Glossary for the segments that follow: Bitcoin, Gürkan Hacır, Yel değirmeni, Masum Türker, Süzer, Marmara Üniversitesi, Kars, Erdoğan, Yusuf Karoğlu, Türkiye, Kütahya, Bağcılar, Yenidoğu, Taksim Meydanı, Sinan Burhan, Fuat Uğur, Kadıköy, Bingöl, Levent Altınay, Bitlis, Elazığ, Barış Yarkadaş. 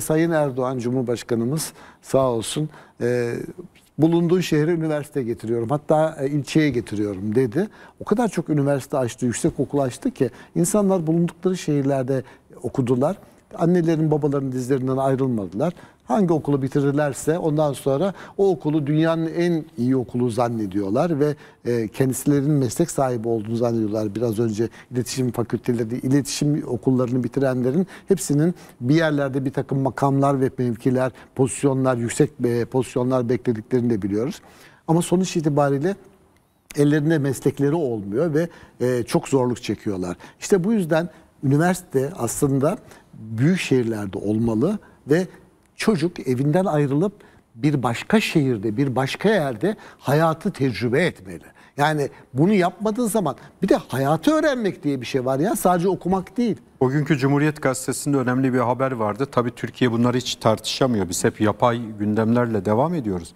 Sayın Erdoğan Cumhurbaşkanımız sağ olsun bulunduğu şehre üniversite getiriyorum, hatta ilçeye getiriyorum dedi. O kadar çok üniversite açtı, yüksekokul açtı ki insanlar bulundukları şehirlerde okudular. Annelerin babaların dizlerinden ayrılmadılar. Hangi okulu bitirirlerse ondan sonra o okulu dünyanın en iyi okulu zannediyorlar ve kendilerinin meslek sahibi olduğunu zannediyorlar. Biraz önce iletişim fakülteleri, iletişim okullarını bitirenlerin hepsinin bir yerlerde bir takım makamlar ve mevkiler, pozisyonlar, yüksek pozisyonlar beklediklerini de biliyoruz. Ama sonuç itibariyle ellerinde meslekleri olmuyor ve çok zorluk çekiyorlar. İşte bu yüzden üniversite aslında büyük şehirlerde olmalı ve çocuk evinden ayrılıp bir başka şehirde, bir başka yerde hayatı tecrübe etmeli. Yani bunu yapmadığı zaman bir de hayatı öğrenmek diye bir şey var ya, sadece okumak değil. O günkü Cumhuriyet Gazetesi'nde önemli bir haber vardı. Tabii Türkiye bunları hiç tartışamıyor. Biz hep yapay gündemlerle devam ediyoruz.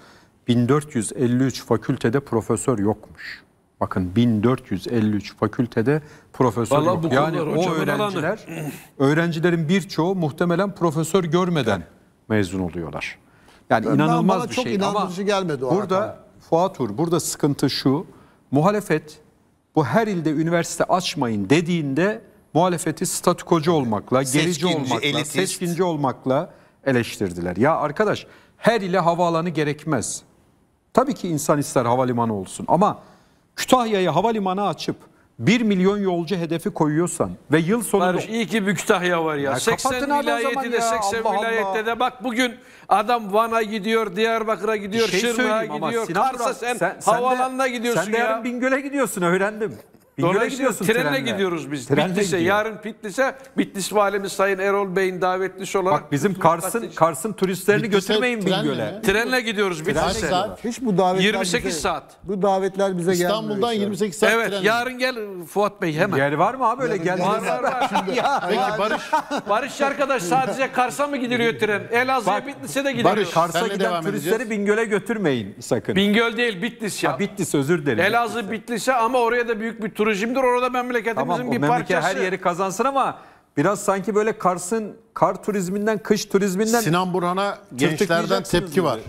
1453 fakültede profesör yokmuş. Bakın 1453 fakültede profesör yok. Yani o öğrencilerin birçoğu muhtemelen profesör görmeden mezun oluyorlar. Yani inanılmaz bir şey. Ama burada Fuat Uğur, burada sıkıntı şu: muhalefet bu her ilde üniversite açmayın dediğinde muhalefeti statükocu olmakla, gerici olmakla, seçkinci olmakla eleştirdiler. Ya arkadaş, her ile havaalanı gerekmez. Tabii ki insan ister havalimanı olsun ama Kütahya'ya havalimanı açıp 1 milyon yolcu hedefi koyuyorsan ve yıl sonunda... Barış, iyi ki bir Kütahya var ya. 80 vilayeti de 80 vilayette de bak, bugün adam Van'a gidiyor, Diyarbakır'a gidiyor, Şırnak'a gidiyor, Kars'a, sen havaalanına gidiyorsun ya. Sen de yarın Bingöl'e gidiyorsun, öğrendim. Bingöl'e gidiyorsun trenle. Gidiyoruz biz. Bitlis'e, yarın Bitlis'e, Bitlis valimiz Sayın Erol Bey'in davetlisi olarak. Bak bizim Kars'ın turistlerini Bitlis'e götürmeyin Bingöl'e. Trenle gidiyoruz Bitlis'e. Hiç bu davetler 28 saat. Bu davetler bize gelmiyor. İstanbul'dan 28 saat. Evet, trenle. Yarın gel Fuat Bey hemen. Yer var mı abi öyle gel? Var. Peki Barış arkadaş, sadece Kars'a mı gidiliyor tren? Elazığ'a, Bitlis'e de gidiliyor. Barış, Kars'a giden turistleri Bingöl'e götürmeyin sakın. Bingöl değil, Bitlis ya. Bitlis, özür dilerim. Elazığ Bitlis'e, ama oraya da büyük bir tur. Şimdi orada memleketimizin bir parçası. Her yeri kazansın ama biraz sanki böyle Kars'ın kar turizminden, kış turizminden... Sinan Burhan'a gençlerden tepki var.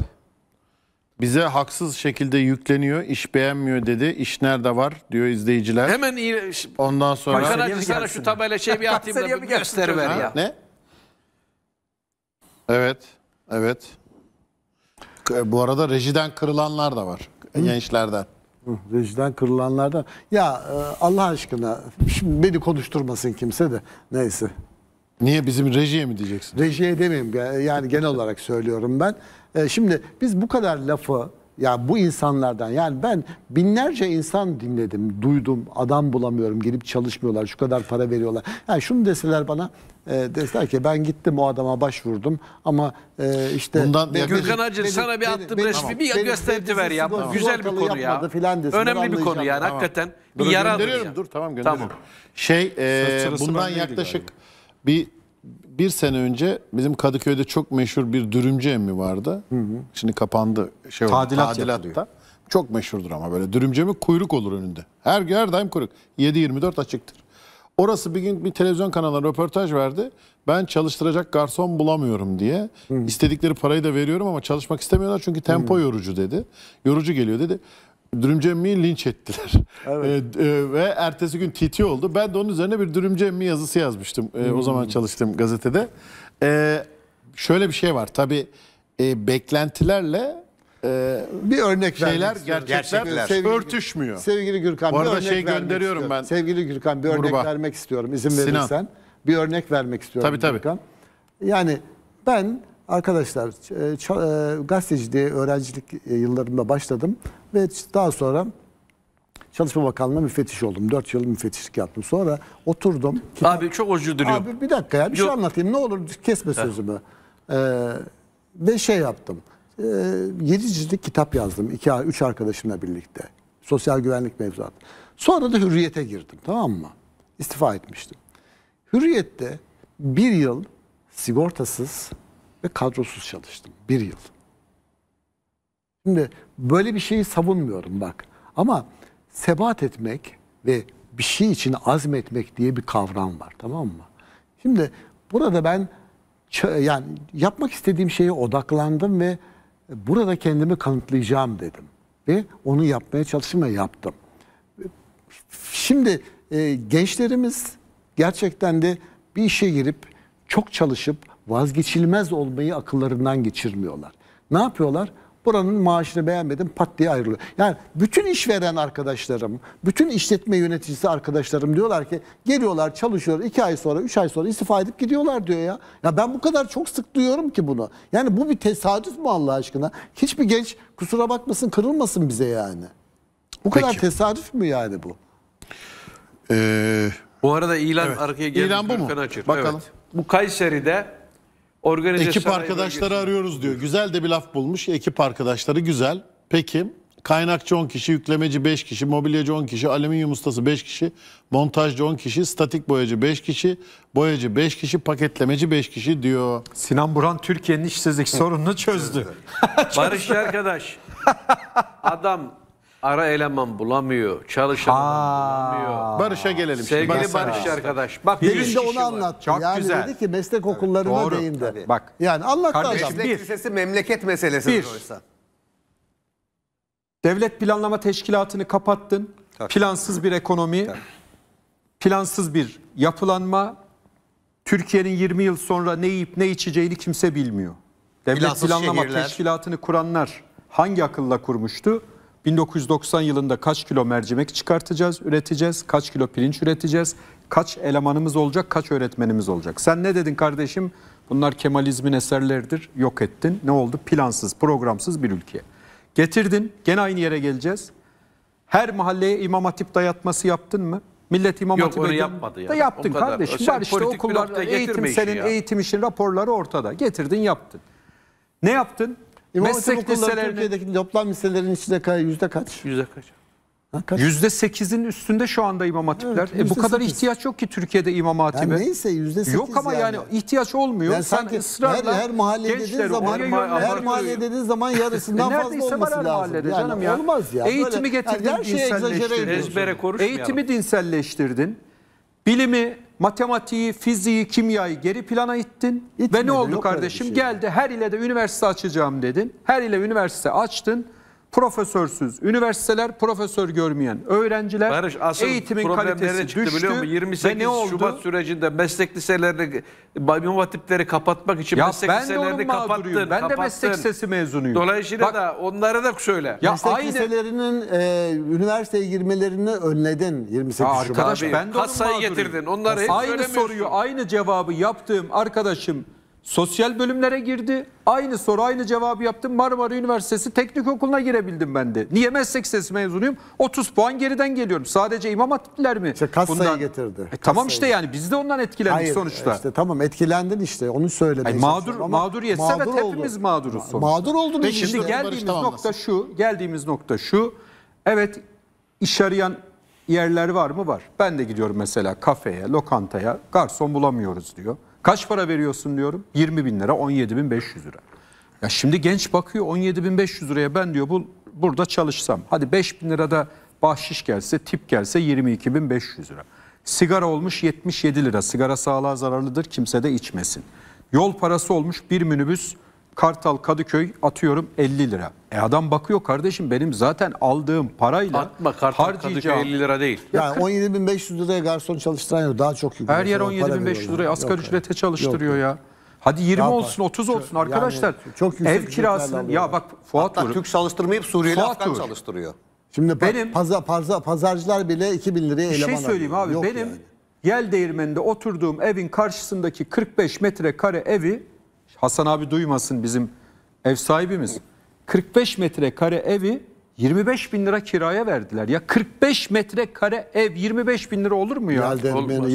Bize haksız şekilde yükleniyor, iş beğenmiyor dedi. İş nerede var diyor izleyiciler. Hemen iyi. Ondan sonra... Kars'a sana şu tabela şey bir atayım da bir gösteriver ya. Ne? Evet, evet. Bu arada rejiden kırılanlar da var. Gençlerden. Rejiden kırılanlardan. Ya Allah aşkına şimdi beni konuşturmasın kimse de, neyse. Niye, bizim rejiye mi diyeceksin? Rejiye demeyeyim yani, genel olarak söylüyorum ben. Şimdi biz bu kadar lafı ya bu insanlardan, yani ben binlerce insan dinledim, duydum, adam bulamıyorum, gelip çalışmıyorlar, şu kadar para veriyorlar. Yani şunu deseler bana, deseler ki ben gittim o adama başvurdum ama işte... Gürkan Hacır sana bir attım resmi, bir gösterdi ver ya, bu güzel bir konu ya. Önemli bir konu yani, hakikaten bir yara atacağım. Dur tamam, gönderiyorum. Şey, bundan yaklaşık bir sene önce bizim Kadıköy'de çok meşhur bir dürümcü emmi vardı. Hı hı. Şimdi kapandı. Şey oldu, tadilatta. Çok meşhurdur ama böyle dürümcü emmi, kuyruk olur önünde. Her daim kuyruk. 7-24 açıktır. Orası bir gün bir televizyon kanalına röportaj verdi. Ben çalıştıracak garson bulamıyorum diye. Hı hı. İstedikleri parayı da veriyorum ama çalışmak istemiyorlar çünkü tempo yorucu dedi. Yorucu geliyor dedi. Dürümcü emmiyi linç ettiler. Evet. Ve ertesi gün TT oldu. Ben de onun üzerine bir dürümcü emmi yazısı yazmıştım. O zaman çalıştığım gazetede. Şöyle bir şey var. Tabii beklentilerle bir örnek şeyler, gerçekler sevgili, örtüşmüyor. Sevgili Gürkan, bu arada şey gönderiyorum ben. Sevgili Gürkan, bir örnek vermek istiyorum. İzin verirsen. Sinan. Bir örnek vermek istiyorum. Tabii, tabii. Gürkan. Yani ben... Arkadaşlar, gazeteciliğe öğrencilik yıllarımda başladım ve daha sonra Çalışma Bakanlığı'na müfettiş oldum. 4 yıl müfettişlik yaptım. Sonra oturdum. Abi çok hoşcu duruyor. Abi bir dakika ya, bir şey anlatayım. Ne olur kesme sözümü. Ve şey yaptım. 7 ciltlik kitap yazdım. 2-3 arkadaşımla birlikte. Sosyal güvenlik mevzuatı. Sonra da Hürriyet'e girdim, tamam mı? İstifa etmiştim. Hürriyet'te bir yıl sigortasız ve kadrosuz çalıştım. Bir yıl. Şimdi böyle bir şeyi savunmuyorum bak. Ama sebat etmek ve bir şey için azmetmek diye bir kavram var, tamam mı? Şimdi burada ben yani yapmak istediğim şeye odaklandım ve burada kendimi kanıtlayacağım dedim. Ve onu yapmaya çalıştım ve yaptım. Şimdi gençlerimiz gerçekten de bir işe girip çok çalışıp vazgeçilmez olmayı akıllarından geçirmiyorlar. Ne yapıyorlar? Buranın maaşını beğenmedim, pat diye ayrılıyor. Yani bütün işveren arkadaşlarım, bütün işletme yöneticisi arkadaşlarım diyorlar ki geliyorlar, çalışıyorlar, 2 ay sonra, 3 ay sonra istifa edip gidiyorlar diyor ya. Ya ben bu kadar çok sık duyuyorum ki bunu. Yani bu bir tesadüf mü Allah aşkına? Hiçbir genç kusura bakmasın, kırılmasın bize yani. Bu kadar tesadüf mü yani bu? Bu arada ilan arkaya geldi. İlan bu mu? Bakalım. Evet. Bu Kayseri'de ekip arkadaşları arıyoruz diyor. Güzel de bir laf bulmuş. Ekip arkadaşları güzel. Peki kaynakçı 10 kişi, yüklemeci 5 kişi, mobilyacı 10 kişi, alüminyum ustası 5 kişi, montajcı 10 kişi, statik boyacı 5 kişi, boyacı 5 kişi, paketlemeci 5 kişi diyor. Sinan Burhan Türkiye'nin işsizlik sorununu çözdü. Barış arkadaş. Adam ara eleman bulamıyor, çalışan bulamıyor. Barış'a gelelim. Sevgili şimdi. Barış arkadaş. Bak birinde onu anlat. Çok yani güzel. Dedi ki meslek okullarına değindi. Bak. Yani anlattı adam. Meslek lisesi memleket meselesi oysa. Devlet Planlama Teşkilatı'nı kapattın. Tak. Plansız bir ekonomi. Tak. Plansız bir yapılanma. Türkiye'nin 20 yıl sonra ne yiyip ne içeceğini kimse bilmiyor. Devlet Plansız Planlama Teşkilatı'nı kuranlar hangi akılla kurmuştu? 1990 yılında kaç kilo mercimek çıkartacağız, üreteceğiz, kaç kilo pirinç üreteceğiz, kaç elemanımız olacak, kaç öğretmenimiz olacak. Sen ne dedin kardeşim? Bunlar Kemalizmin eserleridir, yok ettin. Ne oldu? Plansız, programsız bir ülke. Getirdin, gene aynı yere geleceğiz. Her mahalleye imam hatip dayatması yaptın mı? Millet imam hatibi onu yapmadı yani. Da yaptın kardeşim. Var işte okullarda eğitim, senin ya. Eğitim işin raporları ortada. Getirdin, yaptın. Ne yaptın? Meslek liseleri Türkiye'deki toplam liselerin içinde %kaç? %kaç? %8'in üstünde şu anda imam hatipler. Evet, bu kadar ihtiyaç yok ki Türkiye'de imam hatibe. Yani neyse %8 yok ama yani ihtiyaç olmuyor. Yani sanki ısrarla her mahalle dediğin zaman yarısından fazla olması lazım. Yani ya. Olmaz ya. Eğitimi böyle, getirdin, yani dinselleştirdin. Eğitimi dinselleştirdin. Bilimi, matematiği, fiziği, kimyayı geri plana ittin. Ve ne oldu kardeşim? Şey. Geldi her ilde üniversite açacağım dedin. Her ile üniversite açtın. Profesörsüz üniversiteler, profesör görmeyen öğrenciler, Barış, asıl eğitimin kalitesi çıktı, düştü. Biliyor musun? 28 Şubat sürecinde meslek liselerini, imam hatipleri kapatmak için meslek liselerini kapattın. Ben de meslek lisesi mezunuyum. Dolayısıyla bak, da onlara da söyle. Ya meslek liselerinin üniversiteye girmelerini önledin 28 Şubat. Arkadaş ben de kasayı getirdin. Onları hep aynı soruyu, aynı cevabı yaptığım arkadaşım sosyal bölümlere girdi. Aynı soru, aynı cevabı yaptım. Marmara Üniversitesi Teknik Okulu'na girebildim ben de. Niye? Meslek lisesi mezunuyum. 30 puan geriden geliyorum. Sadece imam hatipler mi? İşte kassayı bundan... getirdi. Tamam işte yani biz de ondan etkilendik. Hayır, sonuçta. Işte, tamam etkilendin işte. Onu söylemeye çalışıyorum. Mağduriyetse mağdur evet, hepimiz mağduruz sonuçta. Mağdur oldunuz. Peki, şimdi geldiğimiz nokta şu. Geldiğimiz nokta şu. Evet iş arayan yerler var mı? Var. Ben de gidiyorum mesela kafeye, lokantaya. Garson bulamıyoruz diyor. Kaç para veriyorsun diyorum? 20.000 lira, 17.500 lira. Ya şimdi genç bakıyor 17.500 liraya ben diyor burada çalışsam. Hadi 5.000 lira da bahşiş gelse, tip gelse 22.500 lira. Sigara olmuş 77 lira. Sigara sağlığa zararlıdır, kimse de içmesin. Yol parası olmuş bir minibüs Kartal Kadıköy atıyorum 50 lira. Adam bakıyor kardeşim benim zaten aldığım parayla harcayacağım. 50 lira değil. Yani 17.500 liraya garson çalıştıran yok, daha çok yüksek. Her yer 17.500 liraya asgari ücrete çalıştırıyor ya. Hadi 20 olsun, 30 olsun arkadaşlar. Yani çok ev kirasının ya bak Fuat Uğur. Türk çalıştırmayıp Suriyeli Afgan çalıştırıyor. Şimdi benim pazarcılar bile 2000 liraya eleman alıyor. Bir şey söyleyeyim abi benim yani. Yel değirmeninde oturduğum evin karşısındaki 45 metrekare evi Hasan abi duymasın bizim ev sahibimiz. 45 metrekare evi 25.000 lira kiraya verdiler. Ya 45 metrekare ev 25.000 lira olur mu ya?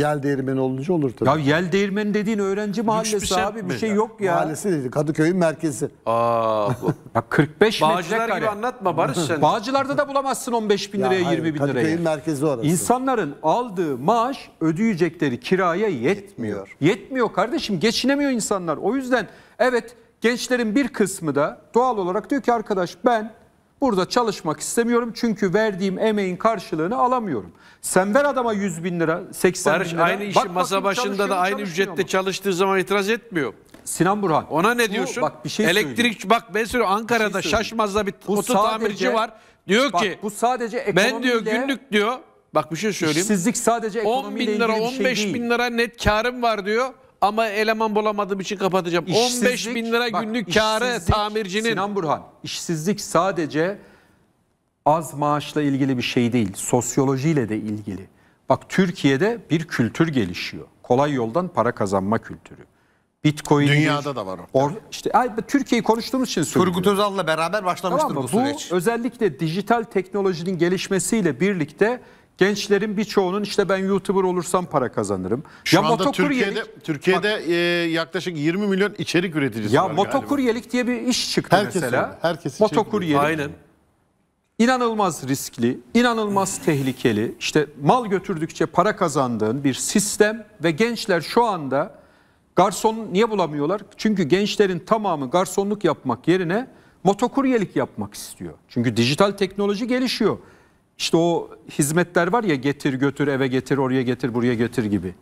Yel değirmeni olunca olur tabii. Ya yel değirmeni dediğin öğrenci mahallesi bir şey abi bir şey yok ya. Mahallesi dedi Kadıköy'ün merkezi. Ya 45 metrekare. Bağcılar gibi anlatma Barış sen. Bağcılar'da da bulamazsın 15.000 liraya 20.000 liraya. Kadıköy'ün merkezi orası. İnsanların aldığı maaş ödeyecekleri kiraya yetmiyor. Yetmiyor kardeşim, geçinemiyor insanlar. O yüzden evet gençlerin bir kısmı da doğal olarak diyor ki arkadaş ben burada çalışmak istemiyorum çünkü verdiğim emeğin karşılığını alamıyorum. Sen ver adama 100.000 lira, 80.000 lira. Barış aynı işi masa başında da aynı ücrette çalıştığı zaman itiraz etmiyor. Sinan Burhan. Ona ne diyorsun? Bak bir şey söyleyeyim. Bak ben söylüyorum, Ankara'da şey Şaşmaz'da bir ototamirci var. Diyor bak, ki bu sadece ekonomiyle, ben diyor günlük diyor. Bak bir şey söyleyeyim. İşsizlik sadece ekonomiyle 10 bin lira, 15 bin lira net karım var diyor. Ama eleman bulamadığım için kapatacağım. 15 bin lira günlük karı tamircinin. Sinan Burhan, işsizlik sadece az maaşla ilgili bir şey değil. Sosyolojiyle de ilgili. Bak Türkiye'de bir kültür gelişiyor. Kolay yoldan para kazanma kültürü. Bitcoin dünyada da var o. İşte Türkiye'yi konuştuğumuz için söylüyorum. Turgut Özal'la beraber başlamıştır bu süreç. Bu özellikle dijital teknolojinin gelişmesiyle birlikte gençlerin birçoğunun işte ben YouTuber olursam para kazanırım. Şu ya anda Türkiye'de bak, yaklaşık 20 milyon içerik üreticisi var. Ya motokuryelik diye bir iş çıktı mesela. Herkes motokuryelik. Aynen. İnanılmaz riskli, inanılmaz tehlikeli. İşte mal götürdükçe para kazandığın bir sistem ve gençler şu anda garson niye bulamıyorlar? Çünkü gençlerin tamamı garsonluk yapmak yerine motokuryelik yapmak istiyor. Çünkü dijital teknoloji gelişiyor. İşte o hizmetler var ya, getir götür, eve getir, oraya getir, buraya getir gibi.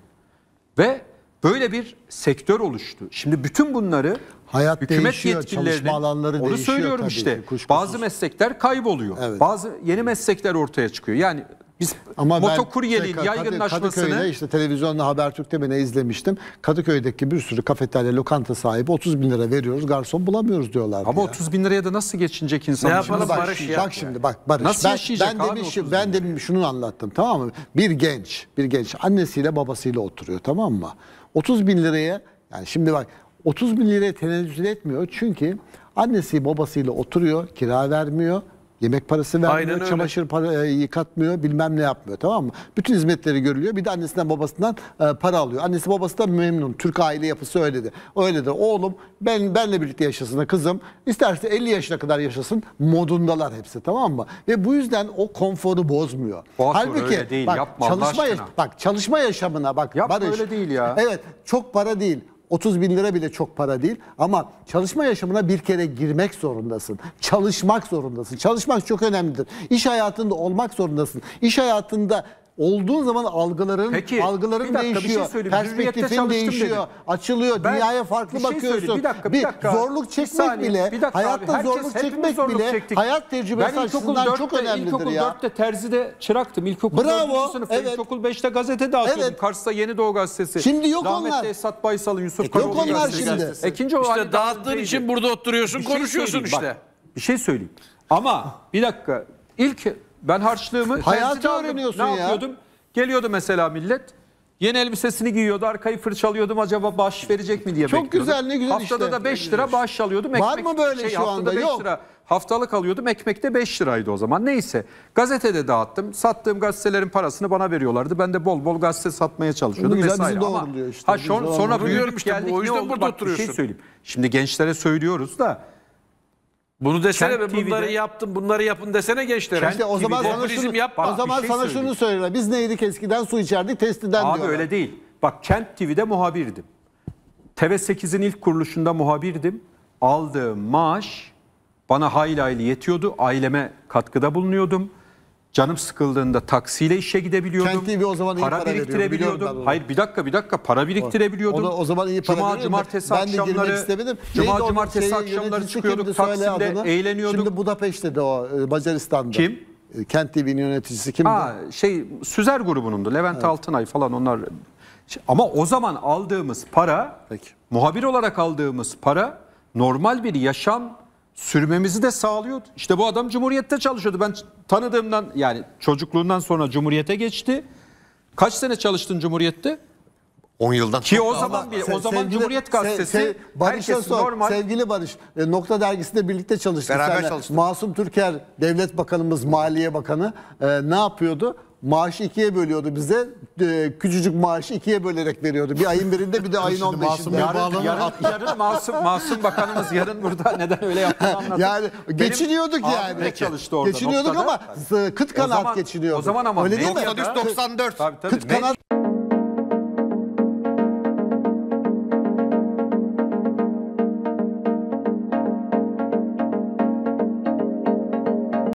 Ve böyle bir sektör oluştu. Şimdi bütün bunları hayat hükümet yetkililerinin, onu söylüyorum tabii, işte kuşkusuz. Bazı meslekler kayboluyor. Evet. Bazı yeni meslekler ortaya çıkıyor. Yani biz motokuryeliğin yaygınlaşmasını... Kadıköy'de işte televizyonda Habertürk'te ben izlemiştim. Kadıköy'deki bir sürü kafeterya, lokanta sahibi 30 bin lira veriyoruz, garson bulamıyoruz diyorlar. Ama ya 30 bin liraya da nasıl geçinecek insan? Ne yapalım Barış ya? Bak şimdi bak Barış. Nasıl yaşayacak abi 30 bin liraya? Ben demin şunu anlattım, tamam mı? Bir genç annesiyle babasıyla oturuyor, tamam mı? 30 bin liraya, yani şimdi bak 30 bin liraya tenezzül etmiyor çünkü annesi babasıyla oturuyor, kira vermiyor, yemek parası vermiyor, çamaşır yıkatmıyor, bilmem ne yapmıyor, tamam mı? Bütün hizmetleri görülüyor, bir de annesinden babasından para alıyor. Annesi babası da memnun, Türk aile yapısı öyledir. Öyledir oğlum, benle birlikte yaşasın, kızım isterse 50 yaşına kadar yaşasın modundalar hepsi, tamam mı? Ve bu yüzden o konforu bozmuyor. Boğaz halbuki değil, bak, yapma, çalışma yaşamına bak. Yapma Barış, öyle değil ya. Evet, çok para değil. 30 bin lira bile çok para değil ama çalışma yaşamına bir kere girmek zorundasın. Çalışmak zorundasın. Çalışmak çok önemlidir. İş hayatında olmak zorundasın. İş hayatında olduğun zaman algıların değişiyor. Şey, perspektifin değişiyor. Açılıyor. Dünyaya farklı bakıyorsun. Bir dakika. Zorluk çekmek bile, hayatta zorluk çekmek bile hayat tecrübesi açısından çok önemlidir ya. Ben ilkokul 4'te terzide çıraktım. İlkokul 4. sınıfta, evet. İlkokul 5'te gazete dağıtıyordum. Evet. Kars'ta Yenidoğu gazetesi. Şimdi yok onlar. Rahmetli Esat Baysal'ın, Yusuf Karoğlu gazetesi. İşte dağıttığın için burada oturuyorsun, konuşuyorsun işte. Bir şey söyleyeyim. Ama bir dakika. Ben harçlığımı hayatı öğreniyorsun ya. Ne yapıyordum? Geliyordu mesela millet. Yeni elbisesini giyiyordu. Arkayı fırçalıyordum. Acaba bağış verecek mi diye bekliyordum. Çok güzel, ne güzel işte. Haftada da 5 lira bağış alıyordum. Var mı böyle şu anda? Yok. Haftalık alıyordum. Ekmekte 5 liraydı o zaman. Neyse. Gazetede dağıttım. Sattığım gazetelerin parasını bana veriyorlardı. Ben de bol bol gazete satmaya çalışıyordum. Güzel bizi doğruluyor işte. Ha, sonra büyüyorum işte. O yüzden burada oturuyorsun. Şey söyleyeyim. Şimdi gençlere söylüyoruz da. Bunu desene ve bunları yaptım, bunları yapın desene gençlere. İşte o zaman sana şunu söylüyorlar. Biz neydik eskiden? Su içerdik, testiden diyorlar. Abi öyle değil. Bak Kent TV'de muhabirdim. TV8'in ilk kuruluşunda muhabirdim. Aldığım maaş bana hayli hayli yetiyordu. Aileme katkıda bulunuyordum. Canım sıkıldığında taksiyle işe gidebiliyordum. Kent TV o zaman para biriktirebiliyordum. Hayır bir dakika para biriktirebiliyordum. O zaman iyi para veriyordum. Cuma cumartesi akşamları çıkıyorduk Taksim'de, eğleniyorduk. Şimdi Budapeşte'de o, Macaristan'da. Kim? Kent TV'nin yöneticisi kimdi? Süzer grubunundu. Levent, evet. Altınay falan onlar. Ama o zaman aldığımız para, muhabir olarak aldığımız para normal bir yaşam sürmemizi de sağlıyordu. İşte bu adam Cumhuriyet'te çalışıyordu. Ben tanıdığımdan, yani çocukluğundan sonra Cumhuriyet'e geçti. Kaç sene çalıştın Cumhuriyet'te? 10 yıldan. Ki o zaman bile, o zaman Cumhuriyet Gazetesi herkes normal. Sevgili Barış, Nokta dergisinde birlikte çalıştık. Beraber çalıştık. Masum Türker, Devlet Bakanımız, Maliye Bakanı ne yapıyordu? Maaşı ikiye bölüyordu bize. Küçücük maaşı ikiye bölerek veriyordu. Bir ayın birinde, bir de ayın 15'inde. Masum Bakanımız yarın burada neden öyle yaptığını anlatır. Yani geçiniyorduk yani. Çalıştı orada. Geçiniyorduk ama kıt kanaat geçiniyordu. O zaman ama öyle değil mi? 94. Tabii. Kıt kanaat.